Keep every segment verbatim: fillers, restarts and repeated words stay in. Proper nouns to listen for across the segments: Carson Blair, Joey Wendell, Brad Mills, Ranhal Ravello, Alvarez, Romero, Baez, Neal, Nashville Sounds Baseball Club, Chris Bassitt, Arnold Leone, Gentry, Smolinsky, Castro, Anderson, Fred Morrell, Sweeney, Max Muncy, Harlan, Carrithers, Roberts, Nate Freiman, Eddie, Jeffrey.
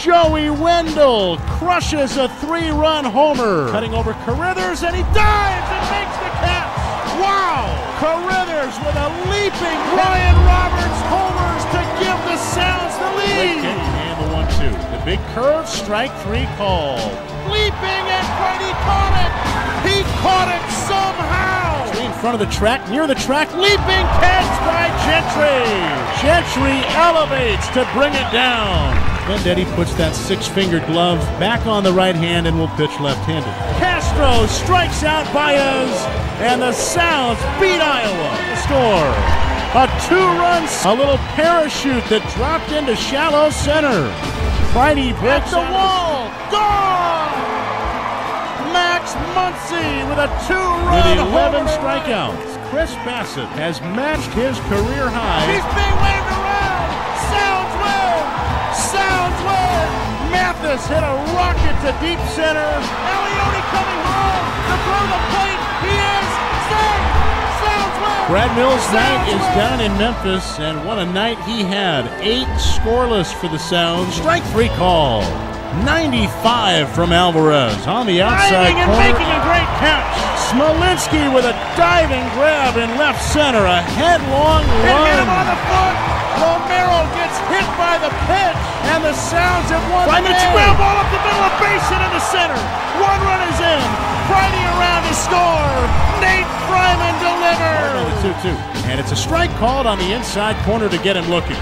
Joey Wendell crushes a three-run homer. Cutting over Carrithers, and he dives and makes the catch. Wow! Carrithers with a leaping Ryan Roberts homers to give the Sounds the lead. And the one two. The big curve, strike three call. Leaping and right, he caught it. He caught it somehow. In front of the track, near the track, leaping catch by Gentry. Gentry elevates to bring it down. And Eddie puts that six-fingered glove back on the right hand and will pitch left-handed. Castro strikes out Baez, and the Sounds beat Iowa. The score, a two-run, a little parachute that dropped into shallow center. Friday breaks the wall. Gone! Max Muncy with a two-run with eleven strikeouts. Chris Bassitt has matched his career high. He's being waved around. Sounds win. Sounds win. Mathis hit a rocket to deep center. Leone coming home to throw the plate. He is safe. Sounds win. Brad Mills' night is down in Memphis, and what a night he had. Eight scoreless for the Sounds. Strike three call. ninety-five from Alvarez on the outside corner. Diving and making a great catch. Smolinsky with a diving grab in left center. A headlong run. Hit him on the foot. Romero gets hit by the pitch, and the Sounds have won the game. It's ground ball up the middle of Basin in the center. One run is in. Friday around to score. Nate Freiman delivers. two two. And it's a strike called on the inside corner to get him looking.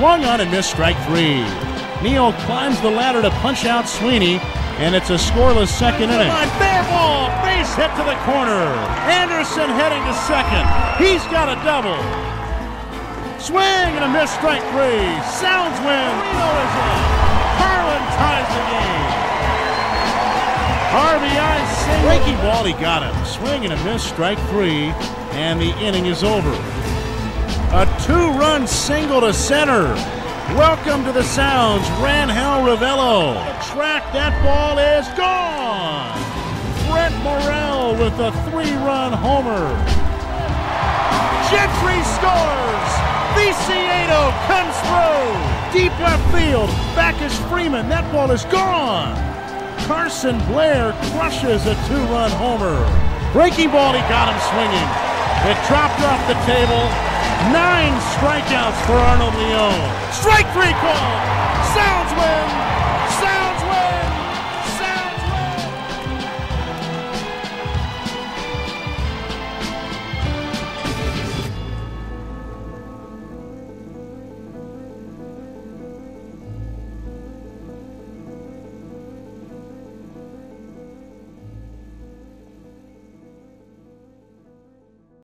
Swung on and missed strike three. Neal climbs the ladder to punch out Sweeney, and it's a scoreless second inning. Fair ball, base hit to the corner. Anderson heading to second. He's got a double. Swing and a miss, strike three. Sounds win. Reno is in. Harlan ties the game. R B I single. Breaking ball, he got it. Swing and a miss, strike three, and the inning is over. A two-run single to center. Welcome to the Sounds, Ranhal Ravello. Track, that ball is gone. Fred Morrell with a three-run homer. Jeffrey scores. Viciato comes through. Deep left field. Back is Freiman. That ball is gone. Carson Blair crushes a two-run homer. Breaking ball. He got him swinging. It dropped off the table. Nine strikeouts for Arnold Leone. Strike three call. Sounds win.